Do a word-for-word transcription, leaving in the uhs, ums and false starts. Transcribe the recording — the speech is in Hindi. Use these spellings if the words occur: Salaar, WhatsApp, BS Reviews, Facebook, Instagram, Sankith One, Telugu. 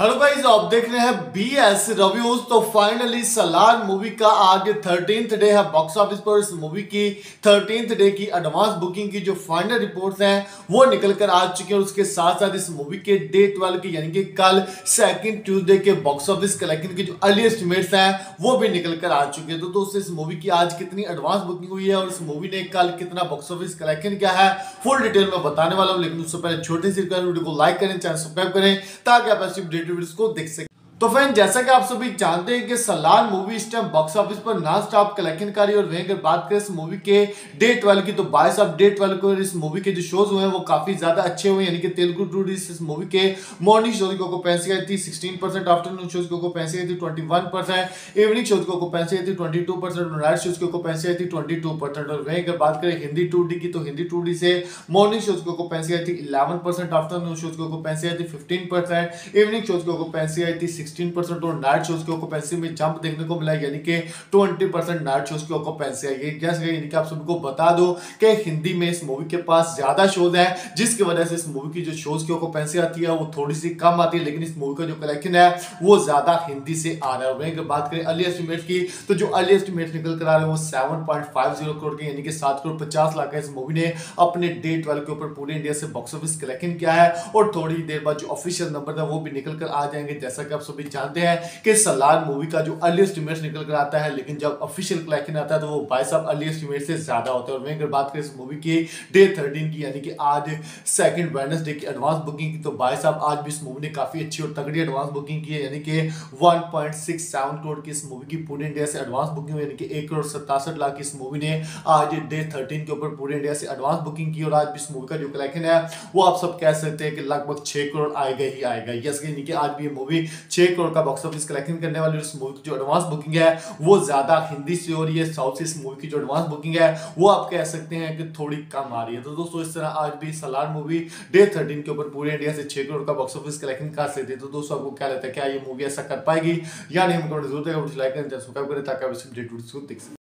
हेलो गाइस, आप देख रहे हैं बीएस रिव्यूज। तो फाइनली सलार मूवी का आज थर्टीन्थ डे है बॉक्स ऑफिस पर। इस मूवी की थर्टीन्थ डे की एडवांस बुकिंग की जो फाइनल रिपोर्ट्स हैं वो निकल कर आ चुकी है। उसके साथ साथ इस मूवी के डे ट्वेल्व के यानी कि कल सेकंड ट्यूसडे के बॉक्स ऑफिस कलेक्शन की जो अर्ली एस्टिमेट्स हैं वो भी निकल कर आ चुके हैं। तो दोस्तों, इस मूवी की आज कितनी एडवांस बुकिंग हुई है और इस मूवी ने कल कितना बॉक्स ऑफिस कलेक्शन किया है फुल डिटेल में बताने वाला हूँ। लेकिन उससे पहले छोटी सी वीडियो को लाइक करें, चैनल सब्सक्राइब करें ताकि आप ऐसी अपडेट को देख सके। तो फ्रेंड, जैसा कि आप सभी जानते हैं कि सलार मूवी इस टाइम बॉक्स ऑफिस पर नॉन स्टॉप कलेक्शन कर रही है। और वहीं अगर बात करें इस मूवी के डे ट्वेल्व की तो बाईस ऑफ डे ट्वेल्व को इस मूवी के जो शोज हुए हैं वो काफी ज्यादा अच्छे हुए हैं। यानी कि तेलुगु टूरिस्ट इस मूवी के मॉर्निंग शोज की ऑक्यूपेंसी आई थी सिक्सटीन परसेंट, आफ्टरनून शोज की ऑक्यूपेंसी आई थी twenty one percent, evening shows की ऑक्यूपेंसी आई थी twenty two percent, night shows की ऑक्यूपेंसी आई थी ट्वेंटी टू परसेंट। और वहीं अगर बात करें हिंदी टूडी की तो हिंदी टूडी से मॉर्निंग शोज की ऑक्यूपेंसी आई थी इलेवन परसेंट, आफ्टरनून शोज की ऑक्यूपेंसी आई थी फिफ्टीन परसेंट, इवनिंग शोज की ऑक्यूपेंसी आई थी सिक्सटीन परसेंट। और नाइट शोज की ऑक्यूपेंसी में जंप देखने को मिला, यानी कि ट्वेंटी परसेंट नाइट शोज की ऑक्यूपेंसी है। ये जस्ट यानी कि आप सबको बता दो कि हिंदी में इस मूवी के पास ज्यादा शोज है, जिसकी वजह से इस मूवी की जो शोज की ऑक्यूपेंसी आती है वो थोड़ी सी कम आती है। लेकिन इस मूवी का जो कलेक्शन है वो ज्यादा हिंदी से आ रहा है। वहीं अगर बात करें अर्ली एस्टिमेट की तो जो अर्ली एस्टिमेट निकल कर आ रहे हैं वो seven point five zero crore के यानी कि सात करोड़ पचास लाख का इस मूवी ने अपने डे ट्वेल्व के ऊपर पूरे इंडिया से बॉक्स ऑफिस कलेक्शन किया है। और थोड़ी देर बाद जो ऑफिशियल नंबर है वो भी निकल कर आ जाएंगे। जैसा कि आप सभी जानते हैं कि सलार मूवी का जो अर्ली एस्टिमेट निकल कर आता है, लेकिन जब ऑफिशियल कलेक्शन आता है तो वो बाईस ऑफ अर्ली एस्टिमेट से ज्यादा होता है। और वहीं अगर बात करें इस मूवी की डे थर्टीन की यानी कि आज सेकंड वेडनेसडे की एडवांस बुकिंग की तो बाईस ऑफ आज भी इस मूवी ने काफी अच्छी और तगड़ी एडवांस बुकिंग की है। यानी कि one point six seven crore की इस मूवी की पूरे इंडिया से एडवांस बुकिंग हुई, यानी कि एक करोड़ सतासठ लाख की इस मूवी ने आज डे थर्टीन के ऊपर पूरे इंडिया से एडवांस बुकिंग की। और आज भी इस मूवी का जो कलेक्शन है वो आप सब कह सकते हैं कि लगभग छह करोड़ आएगा ही आएगा। यस, यानी कि आज भी ये मूवी छह करोड़ का बॉक्स ऑफिस कलेक्शन करने वाली। इस मूवी की जो एडवांस बुकिंग है वो ज्यादा हिंदी से हो रही है, साउथ से इस मूवी की जो एडवांस बुकिंग है वो आप कह सकते हैं कि थोड़ी कम आ रही है। तो दोस्तों, इस तरह आज भी सलार मूवी डे थर्टीन के ऊपर पूरे इंडिया से छह करोड़ का बॉक्स ऑफिस कलेक्शन कर सकती है। तो दोस्तों, आपको क्या लगता है, क्या ये मूवी ऐसा कर पाएगी या नहीं? हम जरूर लाइक करें, सब्सक्राइब करें ताकि आप इस अपडेट को देख सकें।